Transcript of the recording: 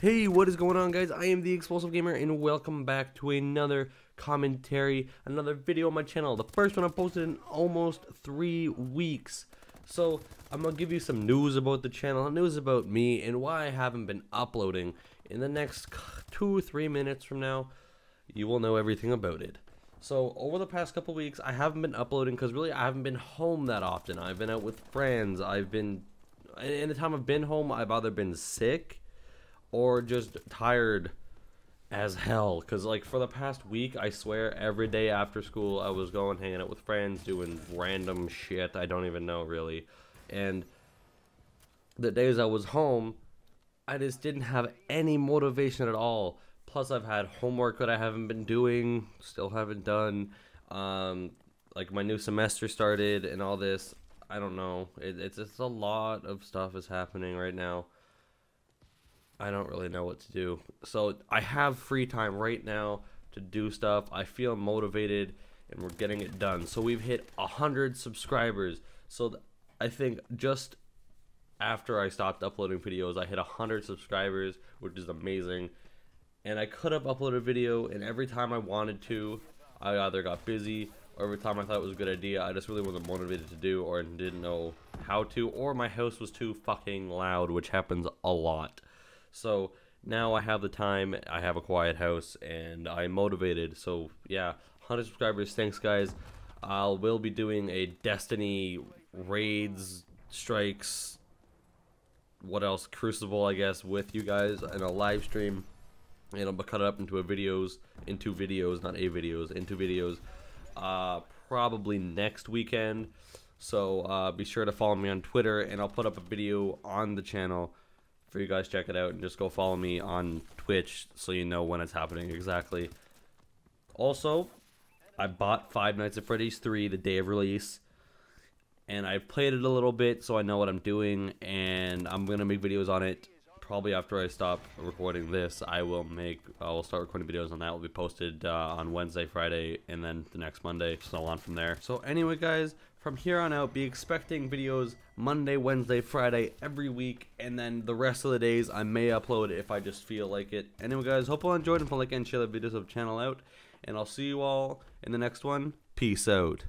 Hey, what is going on, guys? I am the Explosive Gamer, and welcome back to another commentary, another video on my channel. The first one I posted in almost 3 weeks. So I'm gonna give you some news about the channel, news about me, and why I haven't been uploading. In the next 2 or 3 minutes from now, you will know everything about it. So over the past couple weeks, I haven't been uploading because really I haven't been home that often. I've been out with friends. In the time I've been home, I've either been sick or just tired as hell, because like for the past week, I swear every day after school I was going hanging out with friends, doing random shit I don't even know really. And the days I was home, I just didn't have any motivation at all. Plus I've had homework that I haven't been doing, still haven't done, like my new semester started and all this. I don't know, it's a lot of stuff is happening right now. I don't really know what to do. So I have free time right now to do stuff. I feel motivated and we're getting it done. So we've hit 100 subscribers. So I think just after I stopped uploading videos, I hit 100 subscribers, which is amazing. And I could have uploaded a video, and every time I wanted to, I either got busy, or every time I thought it was a good idea, I just really wasn't motivated to do, or didn't know how to, or my house was too fucking loud, which happens a lot. So now I have the time, I have a quiet house, and I'm motivated. So yeah, 100 subscribers, thanks guys. I will be doing a Destiny raids, strikes, what else, Crucible I guess, with you guys in a live stream, and I'll cut it up into videos, probably next weekend. So be sure to follow me on Twitter, and I'll put up a video on the channel for you guys. Check it out and just go follow me on Twitch so you know when it's happening exactly. Also, I bought Five Nights at Freddy's 3 the day of release, and I played it a little bit, so I know what I'm doing, and I'm gonna make videos on it. Probably after I stop recording this, I will start recording videos on that. Will be posted on Wednesday, Friday, and then the next Monday, so on from there. So anyway guys, from here on out, be expecting videos Monday, Wednesday, Friday every week, and then the rest of the days I may upload if I just feel like it. Anyway guys, hope you all enjoyed, and like and share the videos of the channel out, and I'll see you all in the next one. Peace out.